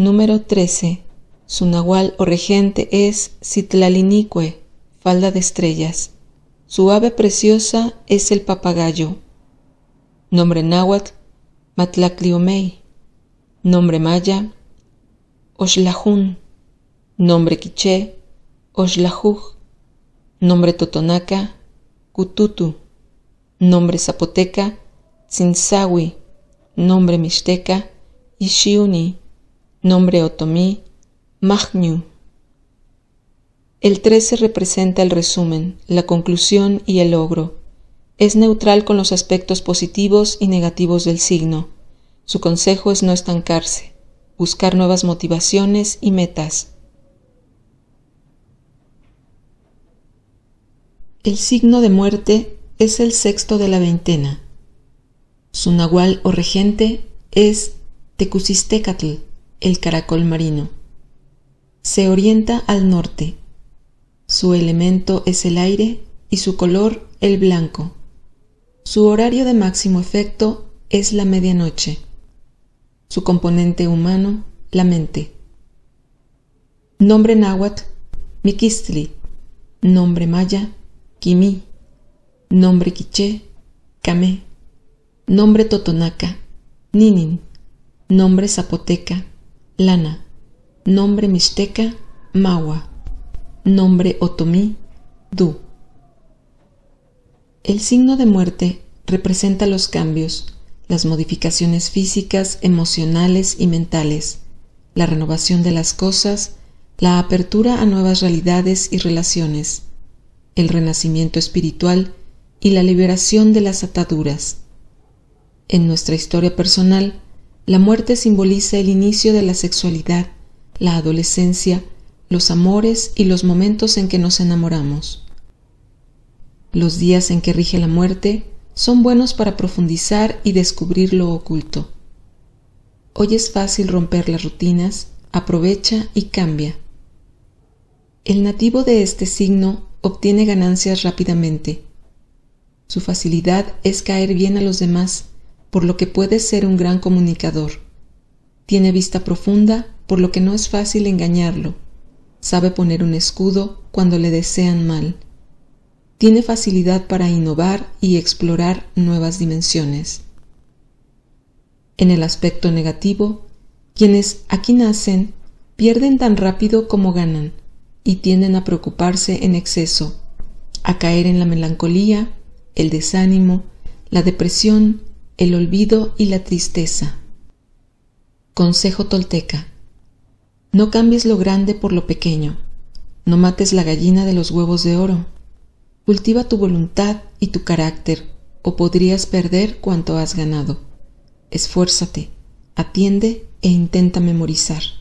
Número 13. Su nahual o regente es Citlalinicue, falda de estrellas. Su ave preciosa es el papagayo. Nombre náhuatl, Matlacliomei. Nombre maya, Oslajún. Nombre quiché, Oslajuj. Nombre totonaca, Kututu. Nombre zapoteca, Tzinsawi. Nombre mixteca, Ishiuni. Nombre otomí, Magnyu. El 13 representa el resumen, la conclusión y el logro. Es neutral con los aspectos positivos y negativos del signo. Su consejo es no estancarse, buscar nuevas motivaciones y metas. El signo de muerte es el sexto de la veintena. Su nahual o regente es Tecusistecatl, el caracol marino. Se orienta al norte. Su elemento es el aire y su color el blanco. Su horario de máximo efecto es la medianoche. Su componente humano, la mente. Nombre náhuatl, miquistli. Nombre maya, kimi. Nombre quiché, kame. Nombre totonaca, ninin. Nombre zapoteca, Lana. Nombre mixteca, Mawa. Nombre otomí, Du. El signo de muerte representa los cambios, las modificaciones físicas, emocionales y mentales, la renovación de las cosas, la apertura a nuevas realidades y relaciones, el renacimiento espiritual y la liberación de las ataduras. En nuestra historia personal, la muerte simboliza el inicio de la sexualidad, la adolescencia, los amores y los momentos en que nos enamoramos. Los días en que rige la muerte son buenos para profundizar y descubrir lo oculto. Hoy es fácil romper las rutinas, aprovecha y cambia. El nativo de este signo obtiene ganancias rápidamente. Su facilidad es caer bien a los demás, por lo que puede ser un gran comunicador. Tiene vista profunda, por lo que no es fácil engañarlo. Sabe poner un escudo cuando le desean mal. Tiene facilidad para innovar y explorar nuevas dimensiones. En el aspecto negativo, quienes aquí nacen pierden tan rápido como ganan y tienden a preocuparse en exceso, a caer en la melancolía, el desánimo, la depresión, el olvido y la tristeza. Consejo tolteca. No cambies lo grande por lo pequeño. No mates la gallina de los huevos de oro. Cultiva tu voluntad y tu carácter, o podrías perder cuanto has ganado. Esfuérzate, atiende e intenta memorizar.